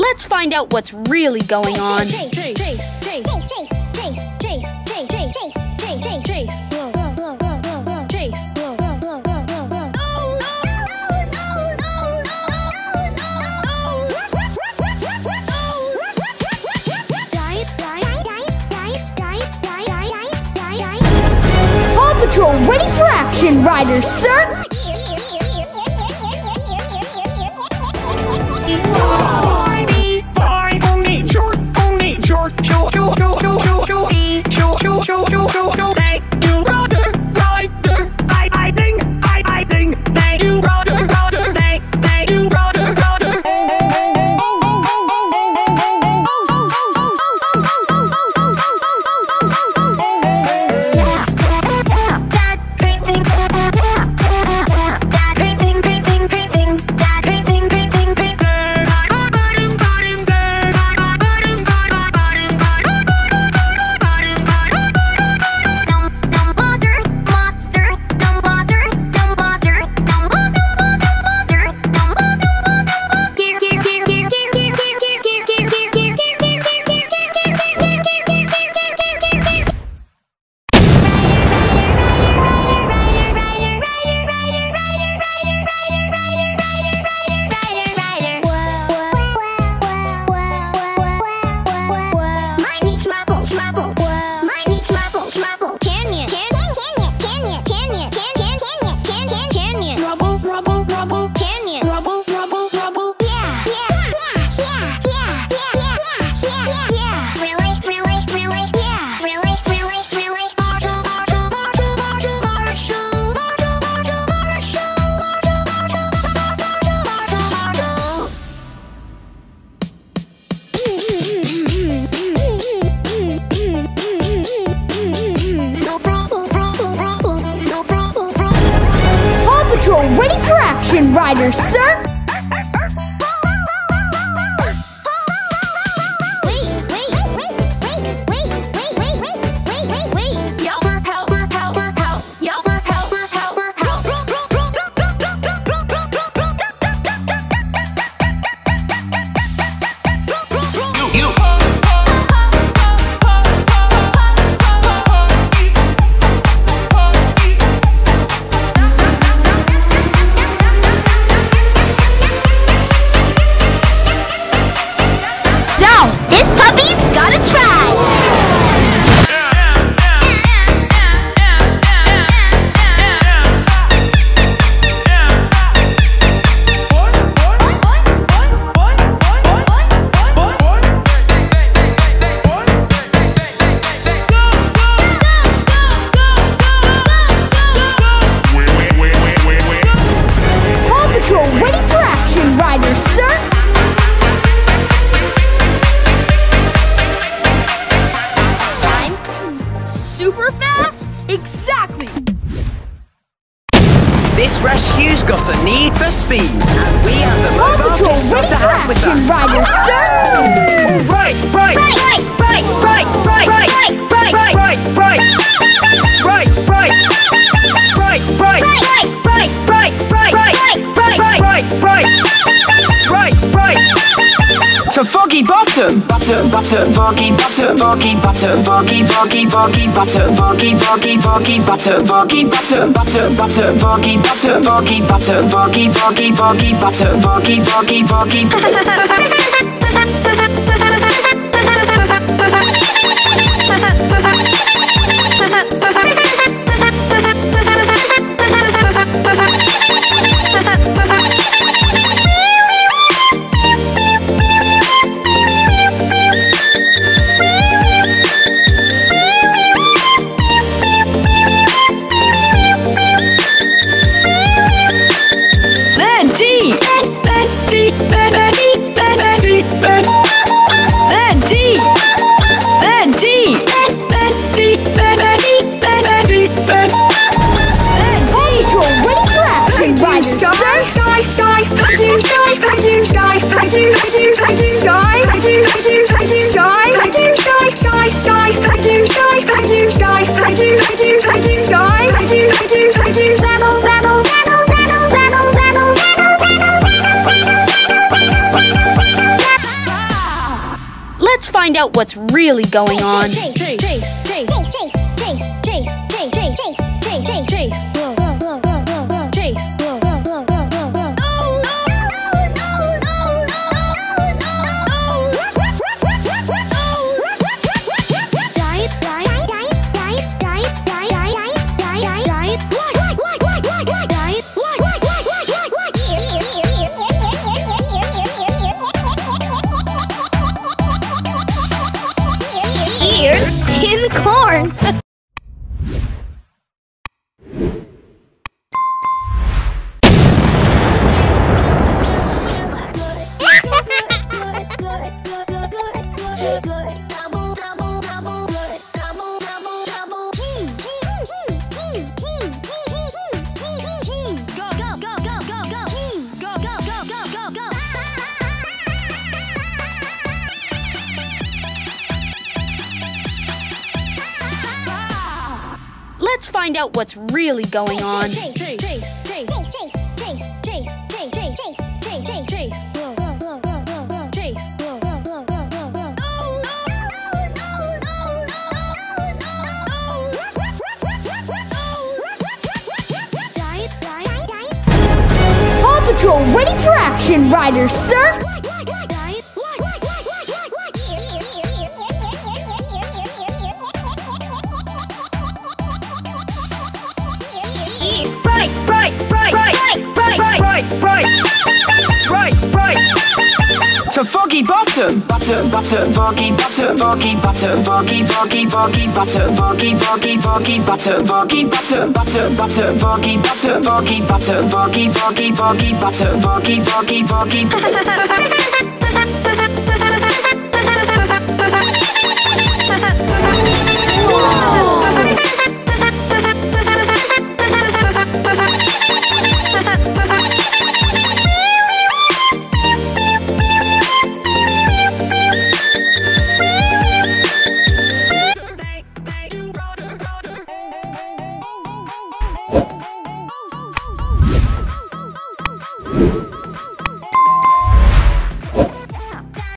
Let's find out what's really going on. Paw Patrol ready for action, Ryder, sir! Ready for action, Ryder, sir! This rescue's got a need for speed, and we have the mobile kids to help with that. Ryder, sir! Right! To foggy bottom, find out what's really going on. Corn. Let's find out what's really going on. Paw Patrol ready for action, Ryder, sir! Right. To foggy bottom, foggy bottom.